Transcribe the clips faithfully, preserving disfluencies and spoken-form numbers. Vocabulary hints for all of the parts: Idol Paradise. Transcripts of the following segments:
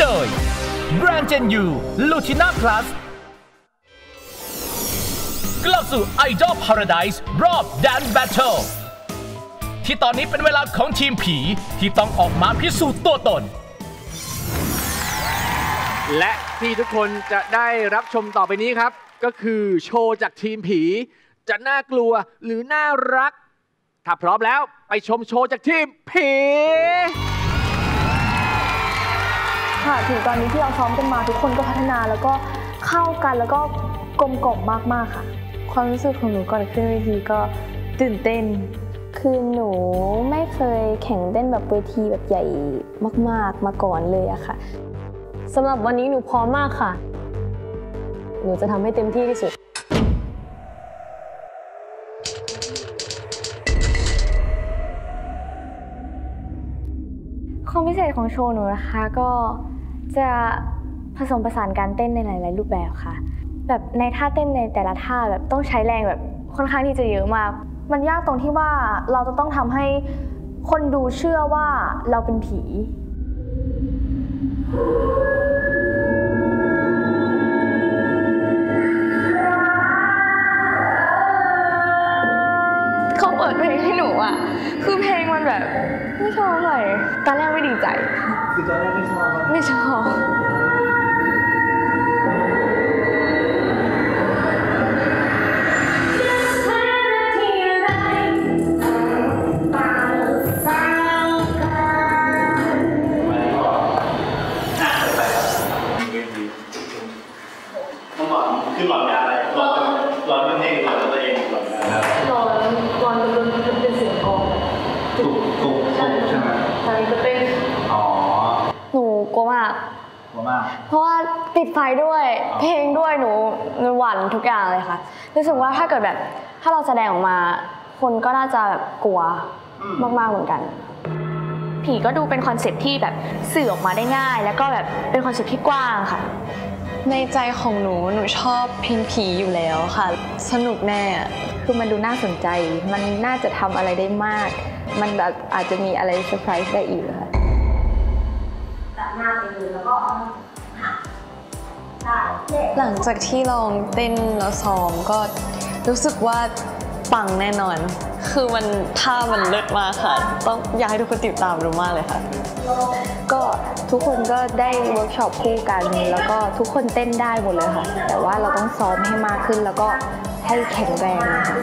โดยแบรนด์เจนยูลูทิน่าพลัสกลับสู่ Idol Paradise รอบ Dance Battle ที่ตอนนี้เป็นเวลาของทีมผีที่ต้องออกมาพิสูจน์ตัวตนและที่ทุกคนจะได้รับชมต่อไปนี้ครับก็คือโชว์จากทีมผีจะน่ากลัวหรือน่ารักถ้าพร้อมแล้วไปชมโชว์จากทีมผีค่ะถึงตอนนี้ที่เราซ้อมกันมาทุกคนก็พัฒนาแล้วก็เข้ากันแล้วก็กลมกล่อมมากๆค่ะความรู้สึกของหนูก่อนขึ้นเวทีก็ตื่นเต้นคือหนูไม่เคยแข่งเต้นแบบเวทีแบบใหญ่มากๆมาก่อนเลยอะค่ะสำหรับวันนี้หนูพร้อมมากค่ะหนูจะทำให้เต็มที่ที่สุดความพิเศษของโชว์หนูนะคะก็จะผสมผสานการเต้นในหลายๆรูปแบบค่ะแบบในท่าเต้นในแต่ละท่าแบบต้องใช้แรงแบบค่อนข้างที่จะเยอะมากมันยากตรงที่ว่าเราจะต้องทำให้คนดูเชื่อว่าเราเป็นผีเขาเปิดเพลงให้หนูอ่ะคือเพลงมันแบบไม่ชอบเลยตอนแรกไม่ดีใจคือตอนแรกไม่ชอบไม่ชอบเพราะว่าติดไฟด้วยเพลงด้วยหนูหนูหวั่นทุกอย่างเลยค่ะรู้สึกว่าถ้าเกิดแบบถ้าเราแสดงออกมาคนก็น่าจะแบบกลัวมากๆเหมือนกันผีก็ดูเป็นคอนเซ็ปต์ที่แบบสื่อออกมาได้ง่ายแล้วก็แบบเป็นคอนเซ็ปต์ที่กว้างค่ะในใจของหนูหนูชอบเพลงผีอยู่แล้วค่ะสนุกแน่คือมันดูน่าสนใจมันน่าจะทำอะไรได้มากมันแบบอาจจะมีอะไรเซอร์ไพรส์ได้อีกค่ะหน้าไปดูแล้วก็หลังจากที่ลองเต้นแล้วซ้อมก็รู้สึกว่าปังแน่นอนคือมันท่ามันเลิศมากค่ะต้องอยากให้ทุกคนติดตามดูมากเลยค่ะก็ทุกคนก็ได้เวิร์กช็อปคู่กันแล้วก็ทุกคนเต้นได้หมดเลยค่ะแต่ว่าเราต้องซ้อมให้มากขึ้นแล้วก็ให้แข็งแรงค่ะ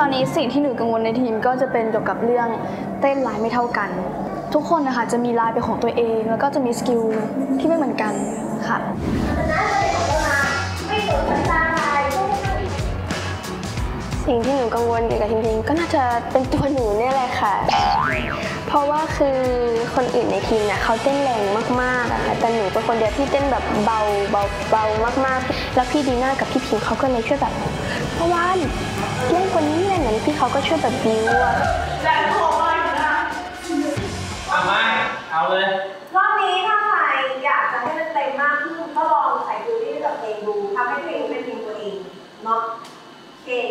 ตอนนี้สิ่งที่หนูกังวลในทีมก็จะเป็นเกี่ยวกับเรื่องเต้นลายไม่เท่ากันทุกคนนะคะจะมีลายเป็นของตัวเองแล้วก็จะมีสกิลที่ไม่เหมือนกันค่ะสิ่งที่หนูกังวลเกี่ยวกับทีมเพลงก็น่าจะเป็นตัวหนูเนี่ยแหละค่ะเพราะว่าคือคนอื่นในทีมเนี่ยเขาเต้นแรงมากๆนะคะแต่หนูเป็นคนเดียวที่เต้นแบบเบาเบาเบามากๆแล้วพี่ดีน่ากับพี่พิมเขาก็เลยช่วยแบบเพราะว่าเล่นคนนี้เลยเหมือนพี่เขาก็ช่วยแบบบิวอะเอาไหมเอาเลยรอบนี้ถ้าใครอยากจะให้มันเต็มมากขึ้นก็ลองใส่บิวตี้กับเพลงดูทำให้เพลงเป็นเพลงตัวเองเนาะเพลง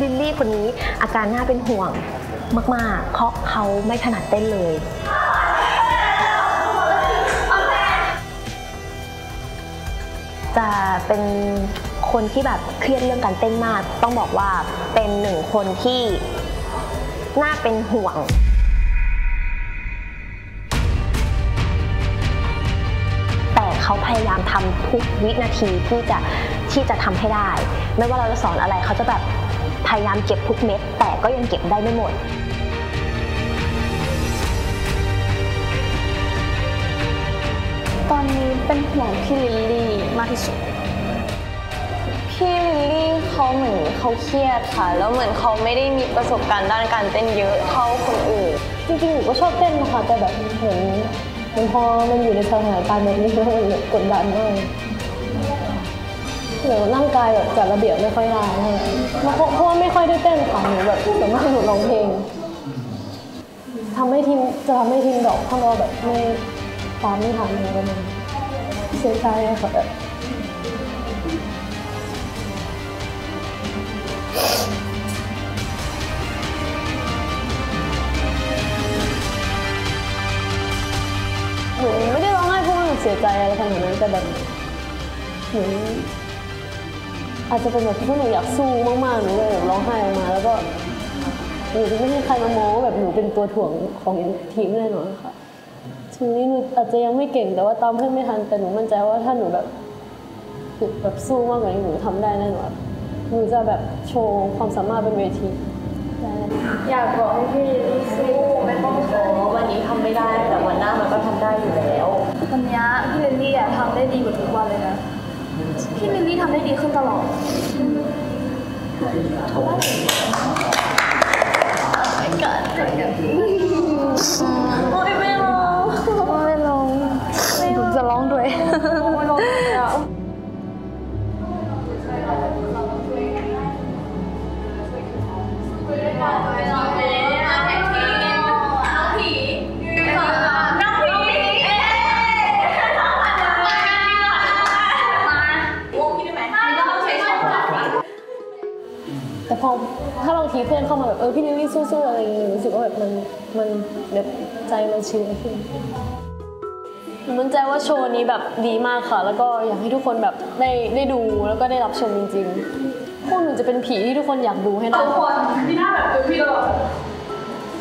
ลิลลี่คนนี้อาการน่าเป็นห่วงมากๆเพราะเขาไม่ถนัดเต้นเลยจะเป็นคนที่แบบเครียดเรื่องการเต้นมากต้องบอกว่าเป็นหนึ่งคนที่น่าเป็นห่วง เขาพยายามทำทุกวินาทีที่จะที่จะทำให้ได้ไม่ว่าเราจะสอนอะไรเขาจะแบบพยายามเก็บทุกเม็ดแต่ก็ยังเก็บได้ไม่หมดตอนนี้เป็นห่วงพี่ลิลลี่มากที่สุดพี่ลิลลี่เขาเหมือนเขาเครียดค่ะแล้วเหมือนเขาไม่ได้มีประสบการณ์ด้านการเต้นเยอะเท่าคนอื่นจริงๆหนูก็ชอบเต้นนะคะแต่แบบเห็นมันพอมันอยู่ในสถานการณ์แบบนี้แล้วมันกดดันมากหนูร่างกายแบบจัดระเบียบไม่ค่อยได้แล้วเพราะว่าไม่ค่อยได้เต้นค่ะหนูแบบส่วนมากหนูร้องเพลงทำให้ทีมจะทำให้ทีมดอกข้างนอกแบบไม่ตามไม่ทันเลยก็มันเสียใจค่ะแบบหนูไม่ได้ร้องไห้เพราะว่าหนูเสียใจอะไรขนาดนั้นแต่แบบหนูอาจจะเป็นแบบเพราะหนูอยากสู้มากๆหนูเลยแบบร้องไห้มาแล้วก็หนูจะไม่ให้ใครมามองว่าแบบหนูเป็นตัวถ่วงของทีมแน่นอนค่ะถึงนี้หนูอาจจะยังไม่เก่งแต่ว่าตามเพื่อนไม่ทันแต่หนูมั่นใจว่าถ้าหนูแบบหนูแบบสู้มากกว่านี้หนูทำได้แน่นอนหนูจะแบบโชว์ความสามารถบนเวทีอยากบอกให้พี่สู้ไม่ต้องท้อวันนี้ทำไม่ได้แต่วันหน้ามันก็ทำได้อยู่แล้ววันนี้พี่ลิลลี่อะทำได้ดีกว่าทุกวันเลยนะพี่ลิลลี่ทำได้ดีขึ้นตลอดโอ้ยไม่ลงไม่ลงผมจะร้องด้วยแต่พอถ้าเราทีเพื่อนเข้ามาแบบเออพี่ลิลลี่สู้ๆอะไรอย่างเงี้ยรู้สึกว่าแบบมันมันแบบใจมันชื้นขึ้นมั่นใจว่าโชว์นี้แบบดีมากค่ะแล้วก็อยากให้ทุกคนแบบได้ได้ดูแล้วก็ได้รับชมจริงๆพวกหนูจะเป็นผีที่ทุกคนอยากดูให้ได้ทุกคนพี่หน้าแบบดูพี่เรา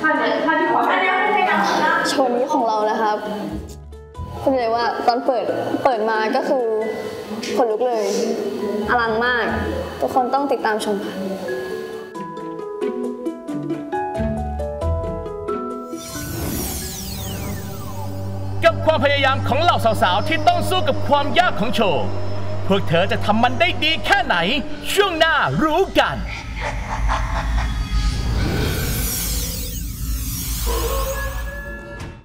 ท่านท่านที่ขอท่านนี้ไม่ใช่นะโชว์นี้ของเรานะครับพูดเลยว่าตอนเปิดเปิดมาก็คือขนลุกเลยอลังมากทุกคนต้องติดตามชมค่ะกับความพยายามของเหล่าสาวๆที่ต้องสู้กับความยากของโชว์พวกเธอจะทำมันได้ดีแค่ไหนช่วงหน้ารู้กัน